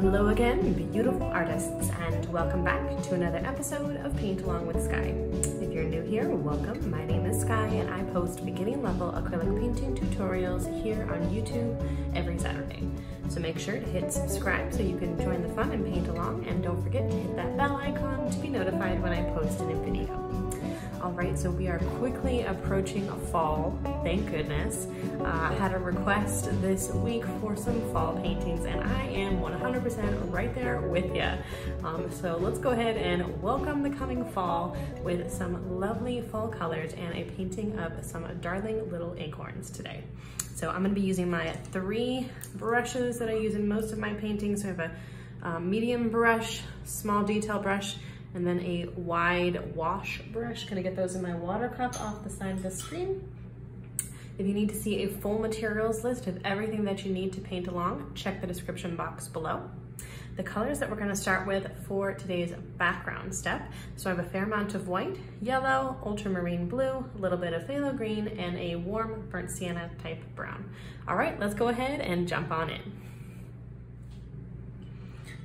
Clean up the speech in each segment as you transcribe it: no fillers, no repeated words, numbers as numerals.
Hello again, beautiful artists, and welcome back to another episode of Paint Along With Skye. If you're new here, welcome. My name is Skye, and I post beginning level acrylic painting tutorials here on YouTube every Saturday. So make sure to hit subscribe so you can join the fun and paint along, and don't forget to hit that bell icon to be notified when I post a new video. Alright, so we are quickly approaching fall, thank goodness. I had a request this week for some fall paintings, and I am 100% right there with you. So let's go ahead and welcome the coming fall with some lovely fall colors and a painting of some darling little acorns today. So I'm going to be using my three brushes that I use in most of my paintings. So I have a medium brush, small detail brush, and then a wide wash brush. Gonna get those in my water cup off the side of the screen. If you need to see a full materials list of everything that you need to paint along, check the description box below. The colors that we're gonna start with for today's background step. So I have a fair amount of white, yellow, ultramarine blue, a little bit of phthalo green, and a warm burnt sienna type brown. All right, let's go ahead and jump on in.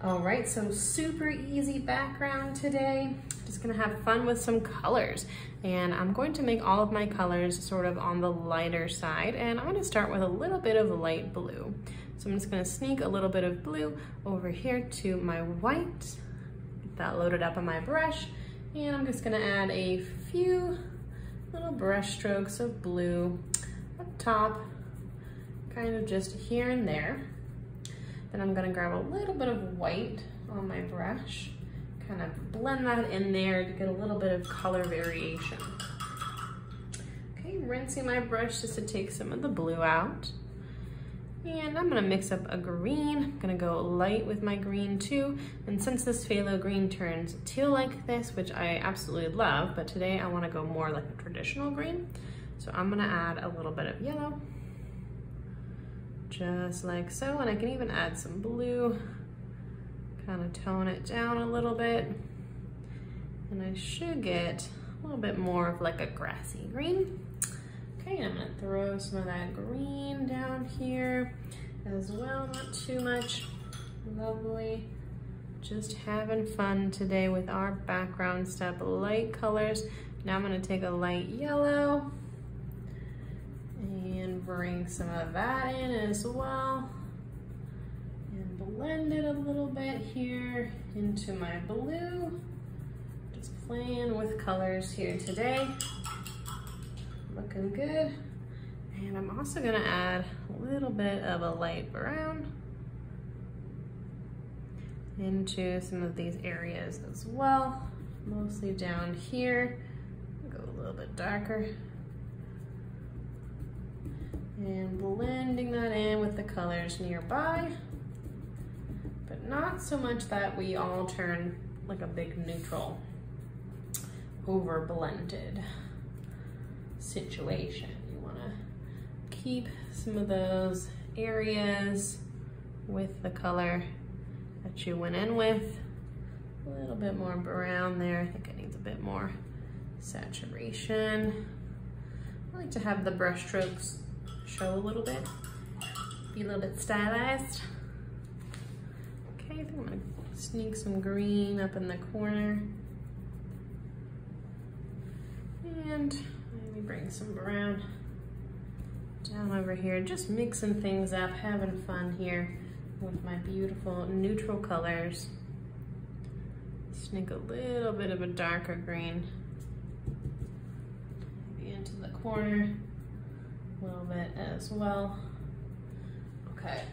All right, so super easy background today. Just gonna have fun with some colors. And I'm going to make all of my colors sort of on the lighter side. And I'm gonna start with a little bit of light blue. So I'm just gonna sneak a little bit of blue over here to my white. Get that loaded up on my brush. And I'm just gonna add a few little brush strokes of blue up top, kind of just here and there. Then I'm gonna grab a little bit of white on my brush, kind of blend that in there to get a little bit of color variation. Okay, rinsing my brush just to take some of the blue out. And I'm gonna mix up a green. I'm gonna go light with my green too. And since this phthalo green turns teal like this, which I absolutely love, but today I wanna go more like a traditional green. So I'm gonna add a little bit of yellow. Just like so, and I can even add some blue, kind of tone it down a little bit, and I should get a little bit more of like a grassy green. Okay, and I'm gonna throw some of that green down here as well, not too much. Lovely, just having fun today with our background step, light colors. Now I'm gonna take a light yellow, bring some of that in as well and blend it a little bit here into my blue. Just playing with colors here today. Looking good. And I'm also gonna add a little bit of a light brown into some of these areas as well, mostly down here. Go a little bit darker. And blending that in with the colors nearby, but not so much that we all turn like a big neutral, over blended situation. You wanna keep some of those areas with the color that you went in with. A little bit more brown there. I think it needs a bit more saturation. I like to have the brush strokes show a little bit, be a little bit stylized. Okay, I think I'm gonna sneak some green up in the corner. And maybe bring some brown down over here. Just mixing things up, having fun here with my beautiful neutral colors. Sneak a little bit of a darker green maybe into the corner. Little bit as well. Okay,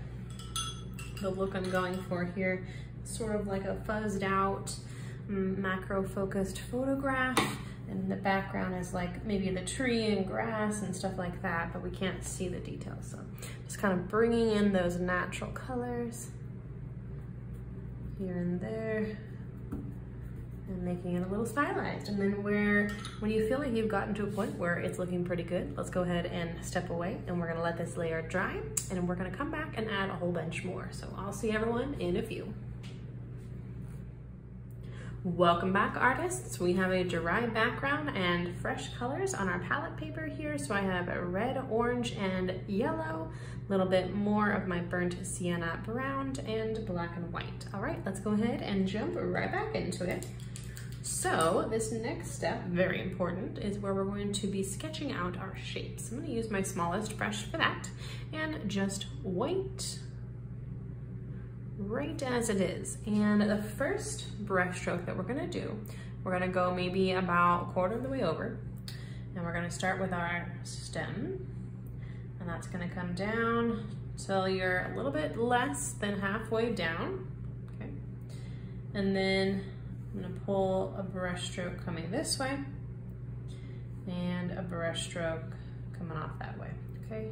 the look I'm going for here is sort of like a fuzzed out, macro focused photograph, and the background is like maybe the tree and grass and stuff like that, but we can't see the details, so just kind of bringing in those natural colors here and there and making it a little stylized. And then when you feel like you've gotten to a point where it's looking pretty good, let's go ahead and step away, and we're gonna let this layer dry, and we're gonna come back and add a whole bunch more. So I'll see everyone in a few. Welcome back, artists. We have a dry background and fresh colors on our palette paper here. So I have red, orange, and yellow, a little bit more of my burnt sienna brown, and black and white. All right, let's go ahead and jump right back into it. So this next step, very important, is where we're going to be sketching out our shapes. I'm going to use my smallest brush for that and just white right as it is. And the first brush stroke that we're going to do, we're going to go maybe about a quarter of the way over, and we're going to start with our stem, and that's going to come down till you're a little bit less than halfway down. Okay, and then I'm going to pull a brush stroke coming this way and a brush stroke coming off that way. Okay,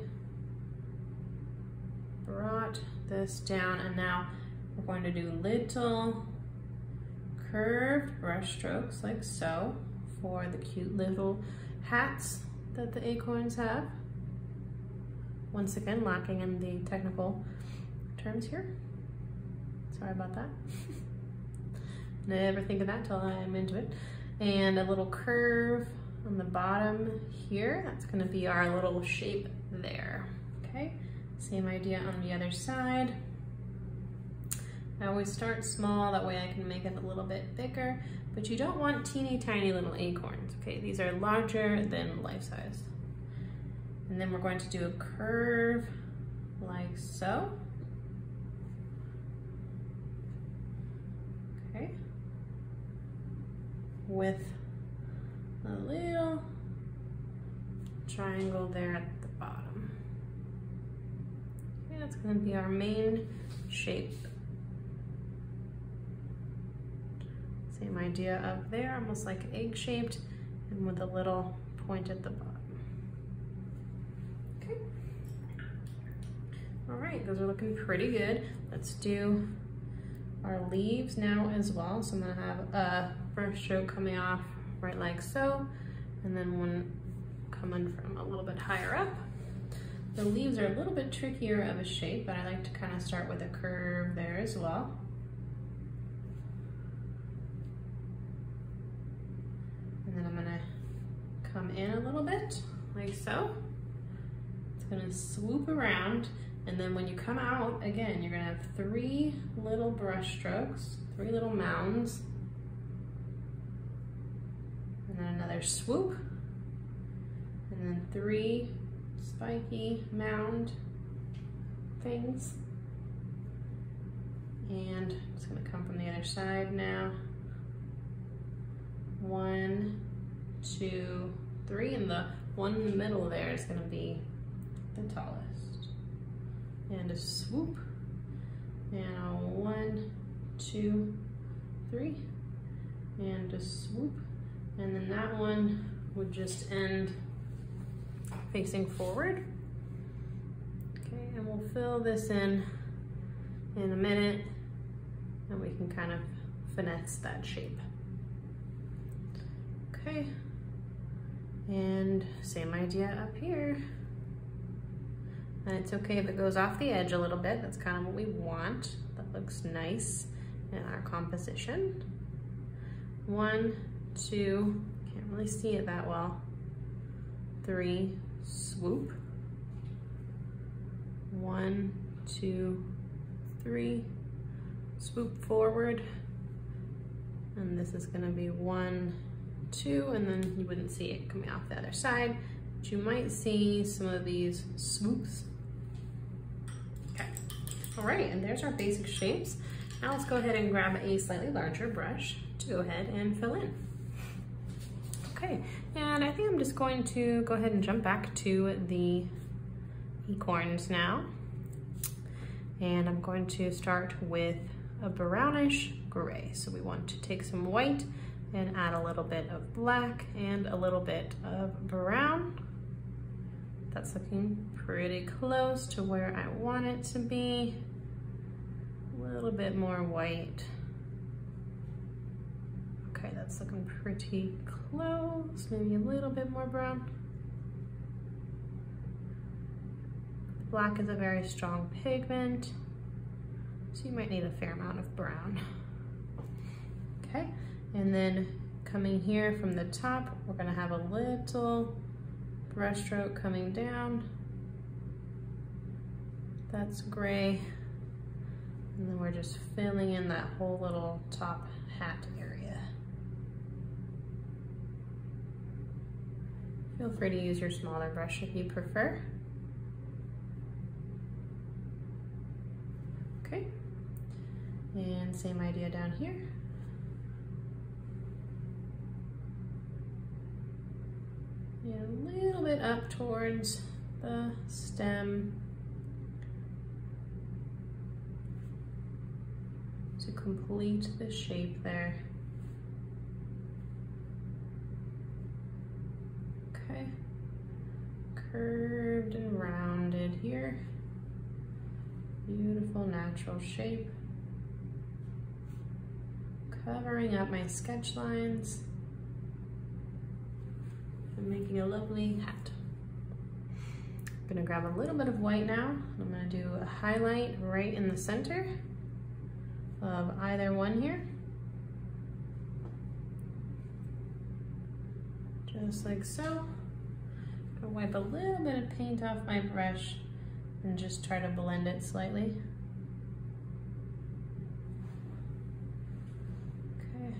brought this down, and now we're going to do little curved brush strokes like so for the cute little hats that the acorns have. Once again, lacking in the technical terms here. Sorry about that. Never think of that till I'm into it. And a little curve on the bottom here. That's gonna be our little shape there, okay? Same idea on the other side. I always start small, that way I can make it a little bit bigger, but you don't want teeny tiny little acorns, okay? These are larger than life size. And then we're going to do a curve like so. Okay. With a little triangle there at the bottom. Okay, that's going to be our main shape. Same idea up there, almost like egg shaped, and with a little point at the bottom. Okay. All right, those are looking pretty good. Let's do our leaves now as well. So I'm gonna have a brush stroke coming off right like so, and then one coming from a little bit higher up. The leaves are a little bit trickier of a shape, but I like to kind of start with a curve there as well. And then I'm gonna come in a little bit like so. It's gonna swoop around. And then when you come out, again, you're gonna have three little brush strokes, three little mounds, and then another swoop, and then three spiky mound things. And it's gonna come from the other side now. One, two, three, and the one in the middle there is gonna be the tallest. And a swoop, and a one, two, three, and a swoop. And then that one would just end facing forward. Okay, and we'll fill this in a minute, and we can kind of finesse that shape. Okay, and same idea up here. And it's okay if it goes off the edge a little bit. That's kind of what we want. That looks nice in our composition. One, two, can't really see it that well. Three, swoop. One, two, three, swoop forward. And this is gonna be one, two, and then you wouldn't see it coming off the other side. But you might see some of these swoops. All right, and there's our basic shapes. Now let's go ahead and grab a slightly larger brush to go ahead and fill in. Okay, and I think I'm just going to go ahead and jump back to the acorns now. And I'm going to start with a brownish gray. So we want to take some white and add a little bit of black and a little bit of brown. That's looking pretty close to where I want it to be. A little bit more white. Okay, that's looking pretty close. Maybe a little bit more brown. Black is a very strong pigment, so you might need a fair amount of brown. Okay, And then coming here from the top, we're gonna have a little brush stroke coming down. That's gray. And then we're just filling in that whole little top hat area. Feel free to use your smaller brush if you prefer. Okay, and same idea down here. And a little bit up towards the stem to complete the shape there. Okay, curved and rounded here. Beautiful natural shape. Covering up my sketch lines. I'm making a lovely hat. I'm gonna grab a little bit of white now. I'm gonna do a highlight right in the center of either one here. Just like so. I'm gonna wipe a little bit of paint off my brush and just try to blend it slightly. Okay,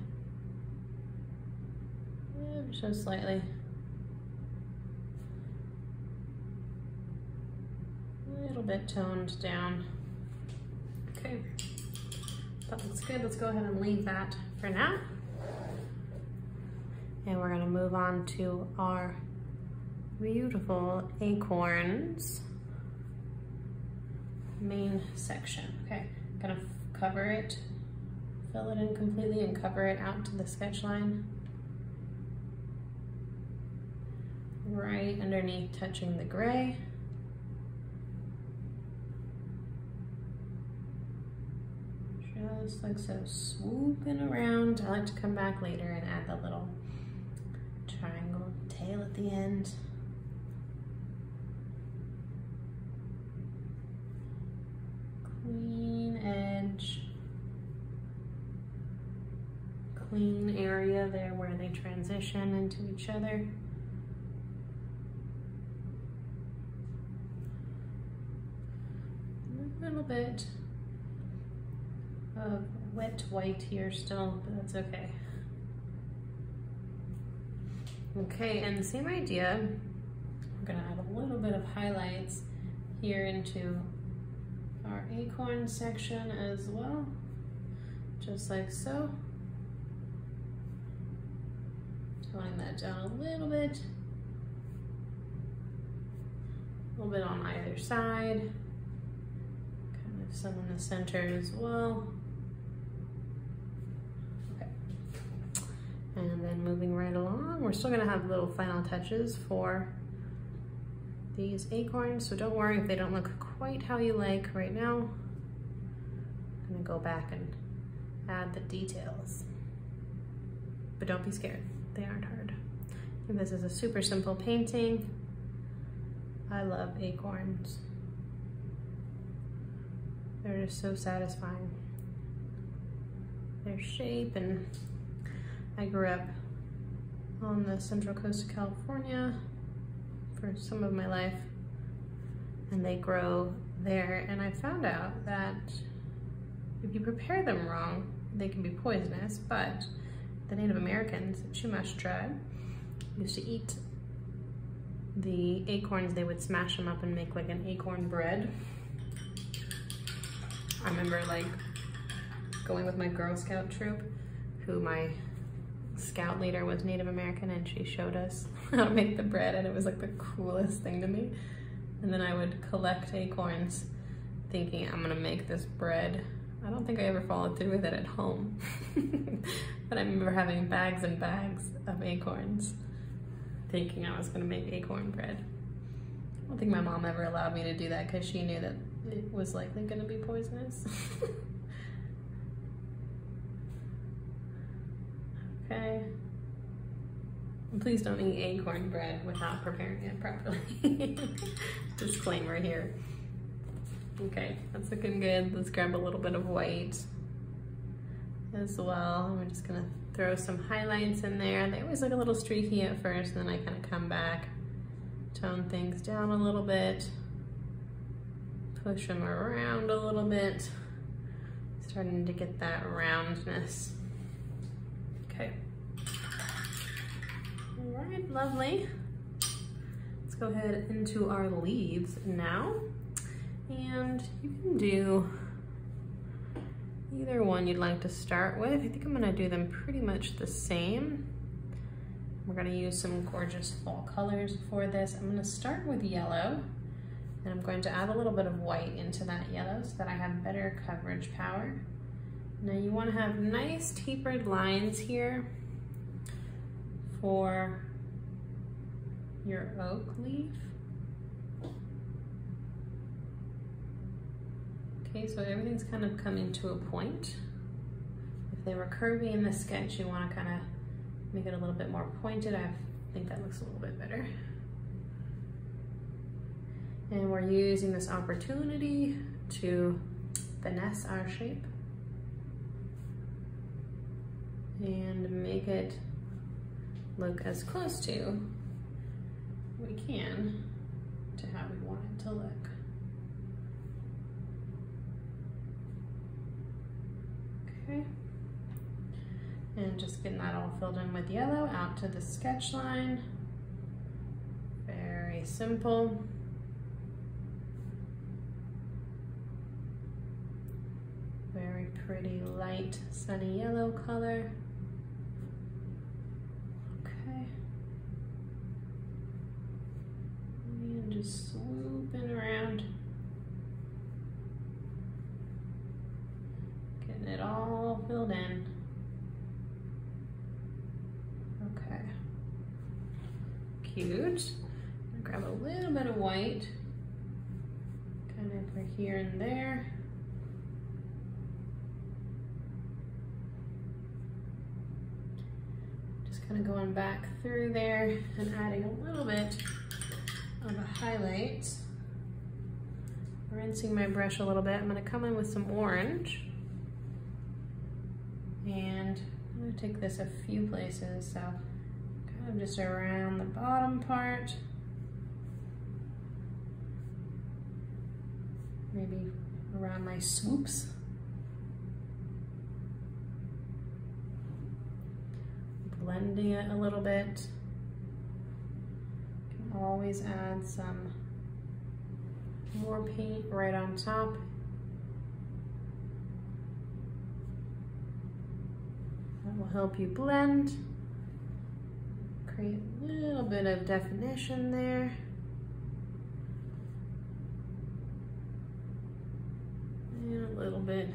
so slightly. Bit toned down. Okay, that looks good. Let's go ahead and leave that for now. And we're gonna move on to our beautiful acorns main section. Okay, I'm gonna cover it, fill it in completely and cover it out to the sketch line. Right underneath touching the gray. Just like so, swooping around. I like to come back later and add the little triangle tail at the end. Clean edge. Clean area there where they transition into each other. A little bit of wet white here still, but that's okay. Okay, and the same idea, I'm gonna add a little bit of highlights here into our acorn section as well, just like so. Toning that down a little bit on either side, kind of some in the center as well. And then moving right along, we're still gonna have little final touches for these acorns, so don't worry if they don't look quite how you like right now. I'm gonna go back and add the details. But don't be scared, they aren't hard. And this is a super simple painting. I love acorns. They're just so satisfying. Their shape and I grew up on the central coast of California for some of my life, and they grow there, and I found out that if you prepare them wrong, they can be poisonous, but the Native Americans, the Chumash tribe, used to eat the acorns. They would smash them up and make like an acorn bread. I remember like going with my Girl Scout troop, who my Scout leader was Native American, and she showed us how to make the bread, and it was like the coolest thing to me. And then I would collect acorns thinking I'm gonna make this bread. I don't think I ever followed through with it at home. But I remember having bags and bags of acorns thinking I was gonna make acorn bread. I don't think my mom ever allowed me to do that because she knew that it was likely gonna be poisonous. Okay. Please don't eat acorn bread without preparing it properly. Disclaimer here. Okay, that's looking good. Let's grab a little bit of white as well. We're just gonna throw some highlights in there. They always look a little streaky at first, and then I kind of come back, tone things down a little bit, push them around a little bit, starting to get that roundness. Okay. All right, lovely. Let's go ahead into our leaves now. And you can do either one you'd like to start with. I think I'm gonna do them pretty much the same. We're gonna use some gorgeous fall colors for this. I'm gonna start with yellow, and I'm going to add a little bit of white into that yellow so that I have better coverage power. Now you wanna have nice tapered lines here for your oak leaf. Okay, so everything's kind of coming to a point. If they were curvy in the sketch, you want to kind of make it a little bit more pointed. I think that looks a little bit better. And we're using this opportunity to finesse our shape and make it look as close to we can to how we want it to look. Okay. And just getting that all filled in with yellow out to the sketch line. Very simple. Very pretty light, sunny yellow color. Okay. And just swooping around. Getting it all filled in. Okay. Cute. I'm gonna grab a little bit of white, kind of for here and there. Just kind of going back through there and adding a little bit of a highlight. Rinsing my brush a little bit. I'm gonna come in with some orange. And I'm gonna take this a few places, so kind of just around the bottom part. Maybe around my swoops. Blending it a little bit. You can always add some more paint right on top. Will help you blend, create a little bit of definition there. And a little bit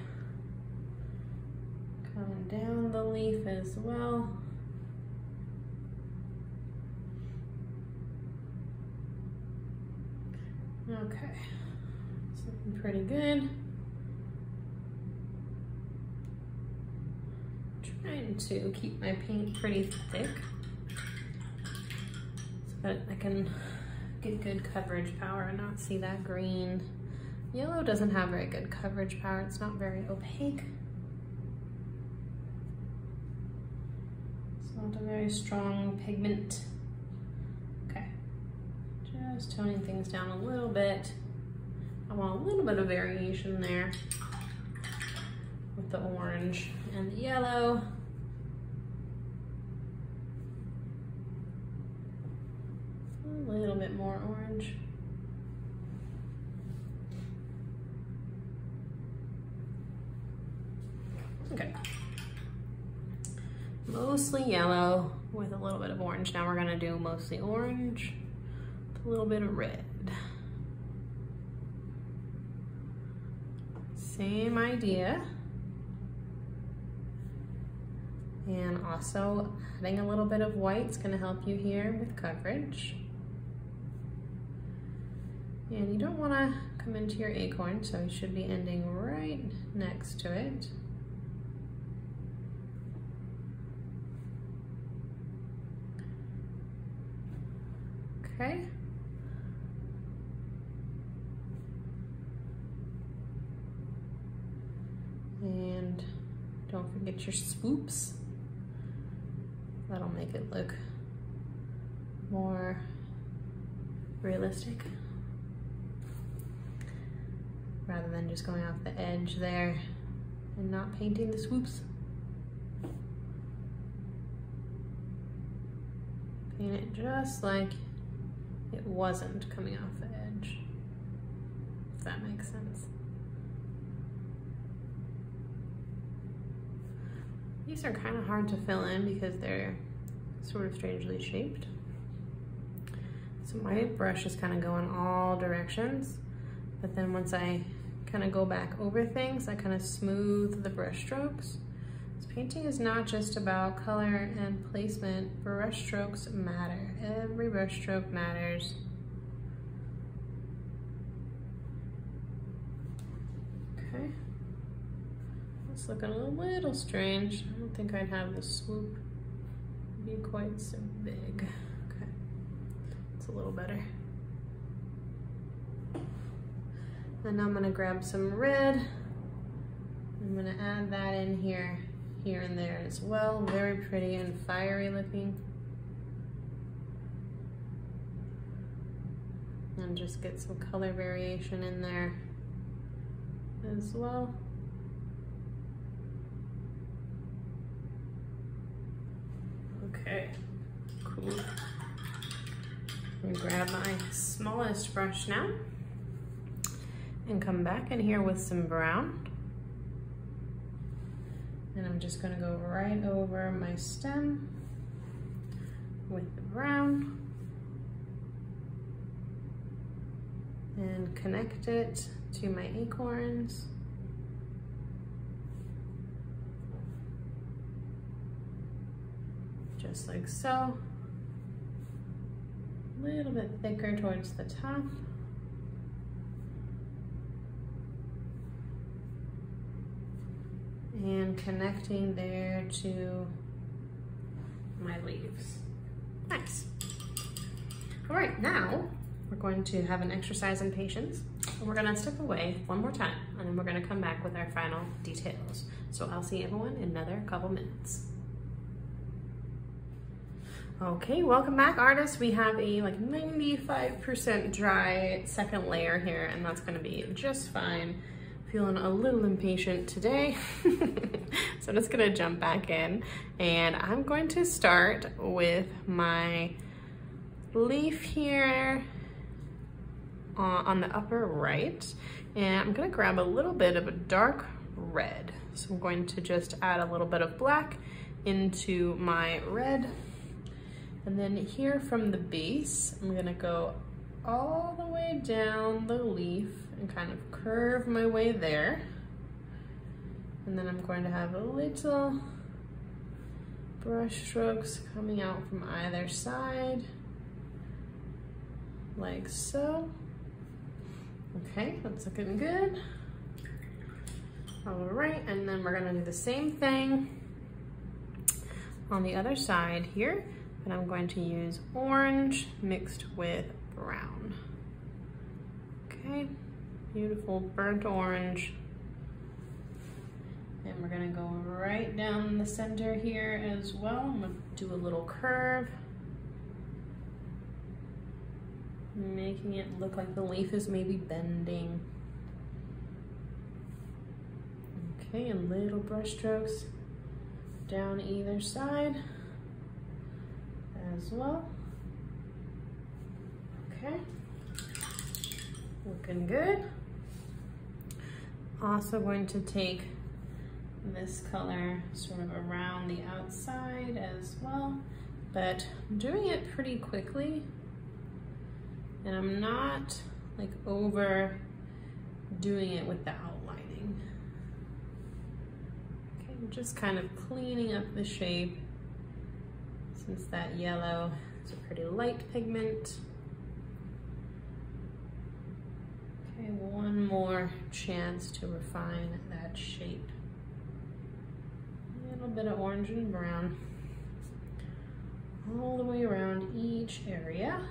coming down the leaf as well. Okay, it's looking pretty good. Trying to keep my paint pretty thick so that I can get good coverage power and not see that green. Yellow doesn't have very good coverage power. It's not very opaque. It's not a very strong pigment. Okay, just toning things down a little bit. I want a little bit of variation there with the orange and the yellow. A little bit more orange. Okay. Mostly yellow with a little bit of orange. Now we're gonna do mostly orange with a little bit of red. Same idea. And also adding a little bit of white is going to help you here with coverage. And you don't want to come into your acorn, so you should be ending right next to it. Okay. And don't forget your swoops. That'll make it look more realistic rather than just going off the edge there and not painting the swoops. Paint it just like it wasn't coming off the edge, if that makes sense. These are kind of hard to fill in because they're sort of strangely shaped. So my brush is kind of going all directions, but then once I kind of go back over things, I kind of smooth the brush strokes. This painting is not just about color and placement. Brush strokes matter. Every brush stroke matters. Okay. It's looking a little strange. I don't think I'd have the swoop be quite so big. Okay, it's a little better. Then I'm gonna grab some red. I'm gonna add that in here and there as well. Very pretty and fiery looking. And just get some color variation in there as well. Okay, cool. I'm gonna grab my smallest brush now and come back in here with some brown. And I'm just gonna go right over my stem with the brown and connect it to my acorns. Just like so. A little bit thicker towards the top. And connecting there to my leaves. Nice. All right, now we're going to have an exercise in patience, and we're gonna step away one more time, and then we're gonna come back with our final details. So I'll see everyone in another couple minutes. Okay, welcome back, artists. We have a like 95% dry second layer here, and that's gonna be just fine. Feeling a little impatient today. So I'm just gonna jump back in, and I'm going to start with my leaf here on the upper right. And I'm gonna grab a little bit of a dark red. So I'm going to just add a little bit of black into my red. And then here from the base, I'm gonna go all the way down the leaf and kind of curve my way there. And then I'm going to have a little brush strokes coming out from either side, like so. Okay, that's looking good. All right, and then we're gonna do the same thing on the other side here, and I'm going to use orange mixed with brown. Okay. Beautiful burnt orange. And we're gonna go right down the center here as well. I'm gonna do a little curve, making it look like the leaf is maybe bending. Okay, and little brush strokes down either side as well. Okay, looking good. Also going to take this color sort of around the outside as well, but I'm doing it pretty quickly, and I'm not like over doing it with the outlining. Okay, I'm just kind of cleaning up the shape since that yellow is a pretty light pigment. Okay, one more chance to refine that shape. A little bit of orange and brown all the way around each area.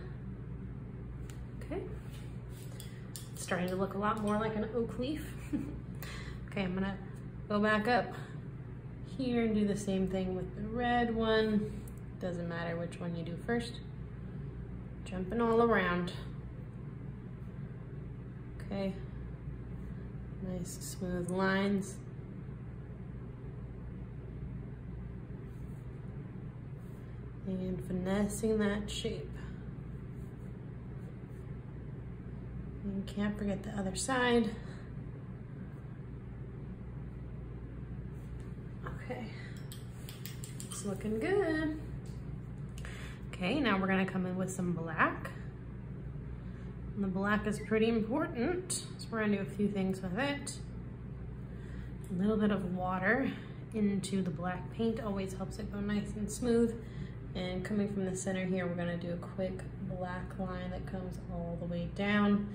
Okay, it's starting to look a lot more like an oak leaf. Okay, I'm gonna go back up here and do the same thing with the red one. Doesn't matter which one you do first. Jumping all around. Okay. Nice smooth lines. And finessing that shape. You can't forget the other side. Okay, it's looking good. Okay, now we're gonna come in with some black. And the black is pretty important, so we're gonna do a few things with it. A little bit of water into the black paint always helps it go nice and smooth. And coming from the center here, we're gonna do a quick black line that comes all the way down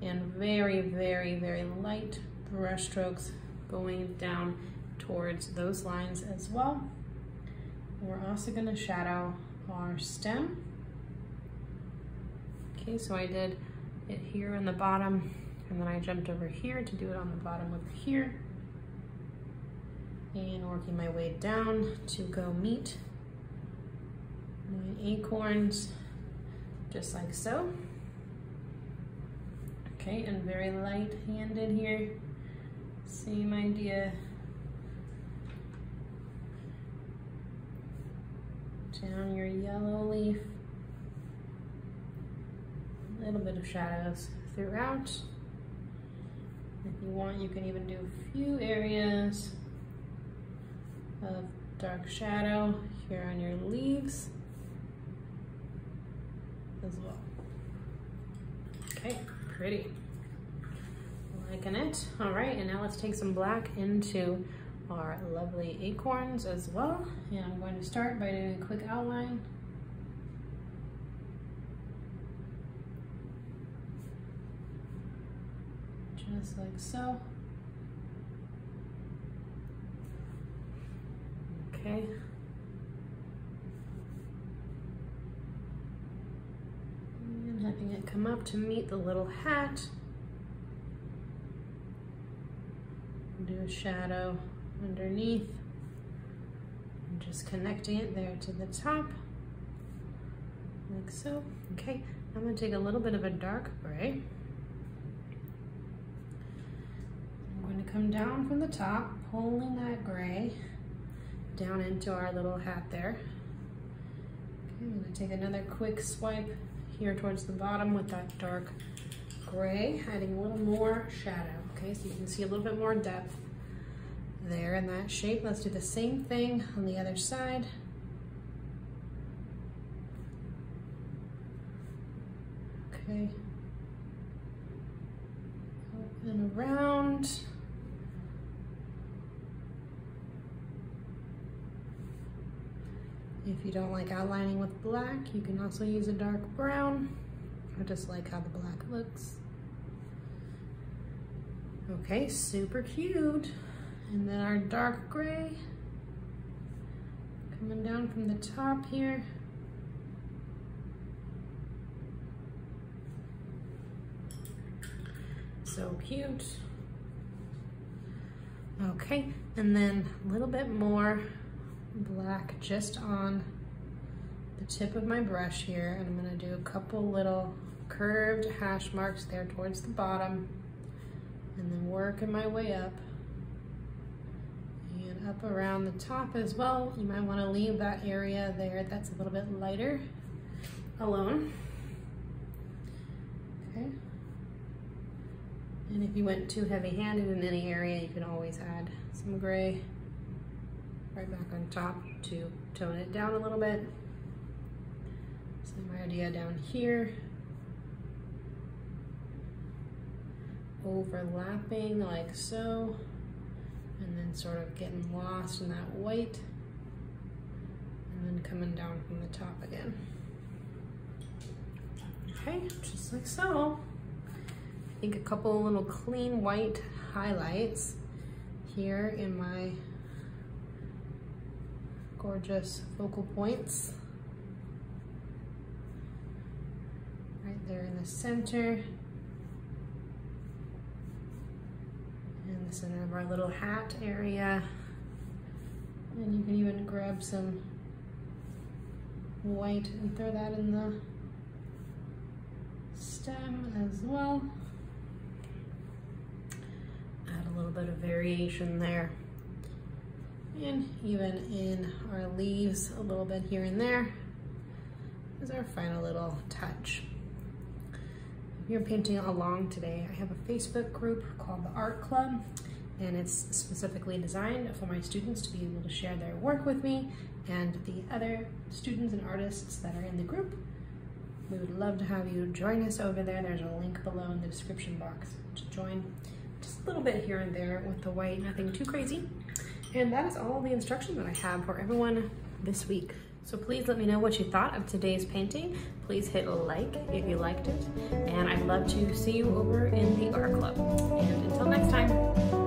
and very, very, very light brush strokes going down towards those lines as well. And we're also gonna shadow our stem. Okay, so I did it here on the bottom and then I jumped over here to do it on the bottom over here. And working my way down to go meet my acorns, just like so. Okay, and very light-handed here. Same idea. Down your yellow leaf. A little bit of shadows throughout. If you want, you can even do a few areas of dark shadow here on your leaves as well. Okay, pretty. Liking it. All right, and now let's take some black into our lovely acorns as well. And I'm going to start by doing a quick outline. Just like so. Okay. Having it come up to meet the little hat. Do a shadow underneath. And just connecting it there to the top, like so. Okay, I'm gonna take a little bit of a dark gray. I'm going to come down from the top, pulling that gray down into our little hat there. Okay, I'm gonna take another quick swipe here towards the bottom with that dark gray, adding a little more shadow. Okay, so you can see a little bit more depth there in that shape. Let's do the same thing on the other side. Okay, up and around. If you don't like outlining with black, you can also use a dark brown. I just like how the black looks. Okay, super cute. And then our dark gray, coming down from the top here. So cute. Okay, and then a little bit more black just on the tip of my brush here, and I'm going to do a couple little curved hash marks there towards the bottom, and then working my way up and up around the top as well. You might want to leave that area there that's a little bit lighter alone. Okay, and if you went too heavy-handed in any area, you can always add some gray right back on top to tone it down a little bit. Same idea down here. Overlapping like so, and then sort of getting lost in that white, and then coming down from the top again. Okay, just like so. I think a couple of little clean white highlights here in my gorgeous focal points. Right there in the center. In the center of our little hat area. And you can even grab some white and throw that in the stem as well. Add a little bit of variation there. And even in our leaves, a little bit here and there is our final little touch. If you're painting along today, I have a Facebook group called the Art Club, and it's specifically designed for my students to be able to share their work with me and the other students and artists that are in the group. We would love to have you join us over there. There's a link below in the description box to join. Just a little bit here and there with the white, nothing too crazy. And that is all the instruction that I have for everyone this week. So please let me know what you thought of today's painting. Please hit like if you liked it. And I'd love to see you over in the art club. And until next time.